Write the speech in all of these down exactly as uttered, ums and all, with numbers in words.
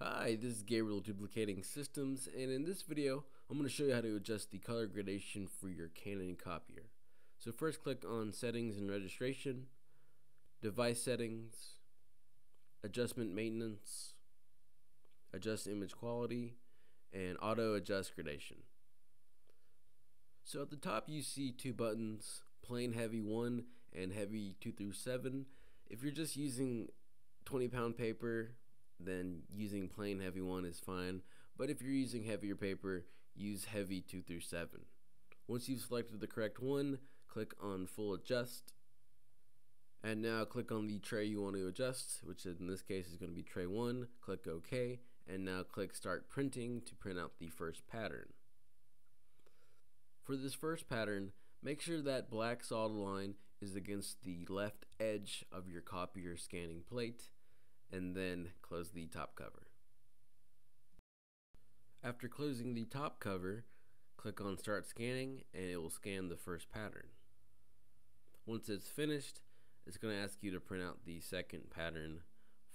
Hi, this is Gabriel, Duplicating Systems, and in this video I'm going to show you how to adjust the color gradation for your Canon copier. So first click on Settings and Registration, Device Settings, Adjustment Maintenance, Adjust Image Quality, and Auto Adjust Gradation. So at the top you see two buttons, Plain Heavy one and Heavy two through seven. If you're just using twenty pound paper, then using plain heavy one is fine, but if you're using heavier paper, use heavy two through seven. Once you've selected the correct one, click on full adjust, and now click on the tray you want to adjust, which in this case is going to be tray one. Click OK, and now click start printing to print out the first pattern. For this first pattern, make sure that black solid line is against the left edge of your copier scanning plate, and then close the top cover. After closing the top cover, click on Start Scanning, and it will scan the first pattern. Once it's finished, it's going to ask you to print out the second pattern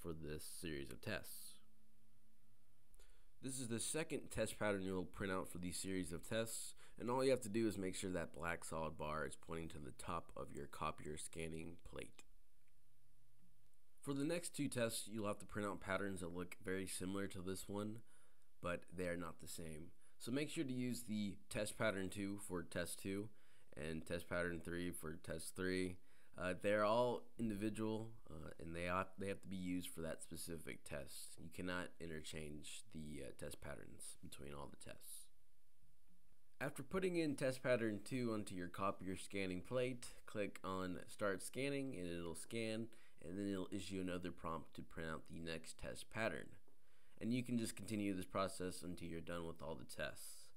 for this series of tests. This is the second test pattern you'll print out for these series of tests, and all you have to do is make sure that black solid bar is pointing to the top of your copier scanning plate. For the next two tests, you'll have to print out patterns that look very similar to this one, but they are not the same. So make sure to use the test pattern two for test two and test pattern three for test three. Uh, they're all individual, uh, and they, ought, they have to be used for that specific test. You cannot interchange the uh, test patterns between all the tests. After putting in test pattern two onto your copier scanning plate, click on Start Scanning, and it'll scan, and then it'll issue another prompt to print out the next test pattern. And you can just continue this process until you're done with all the tests.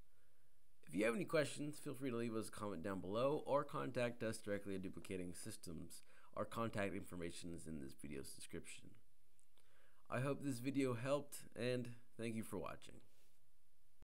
If you have any questions, feel free to leave us a comment down below or contact us directly at Duplicating Systems. Our contact information is in this video's description. I hope this video helped, and thank you for watching.